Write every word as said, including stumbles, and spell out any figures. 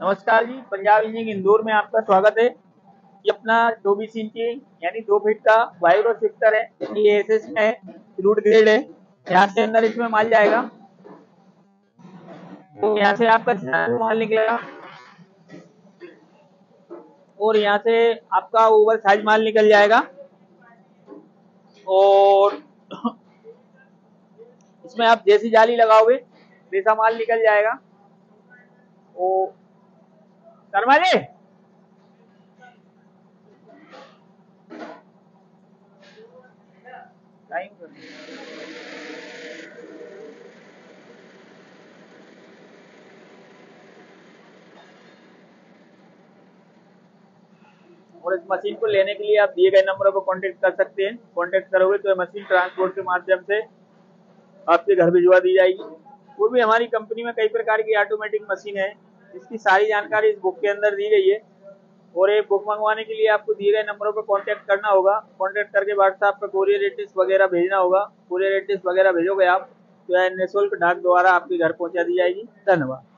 नमस्कार जी, पंजाब इंजीनियरिंग इंदौर में आपका स्वागत है। ये अपना चौबीस इंची यानी दो फीट का वायर शिफ्टर है। ये एसएस में है, रूट ग्रेड है। यहाँ से अंदर इसमें माल जाएगा, तो यहाँ से आपका माल निकलेगा और यहाँ से आपका ओवर साइज माल निकल जाएगा। और इसमें आप जैसी जाली लगाओगे वैसा माल निकल जाएगा। ओ शर्मा जी, और इस मशीन को लेने के लिए आप दिए गए नंबरों को कांटेक्ट कर सकते हैं। कांटेक्ट करोगे तो मशीन ट्रांसपोर्ट के माध्यम से आपके घर भिजवा दी जाएगी। और भी हमारी कंपनी में कई प्रकार की ऑटोमेटिक मशीन है, इसकी सारी जानकारी इस बुक के अंदर दी गई है। और ये बुक मंगवाने के लिए आपको दिए गए नंबरों पर कांटेक्ट करना होगा। कांटेक्ट करके व्हाट्सएप पर कोरियर एड्रेस वगैरह भेजना होगा। कोरियर एड्रेस वगैरह भेजोगे आप तो निःशुल्क डाक द्वारा आपके घर पहुंचा दी जाएगी। धन्यवाद।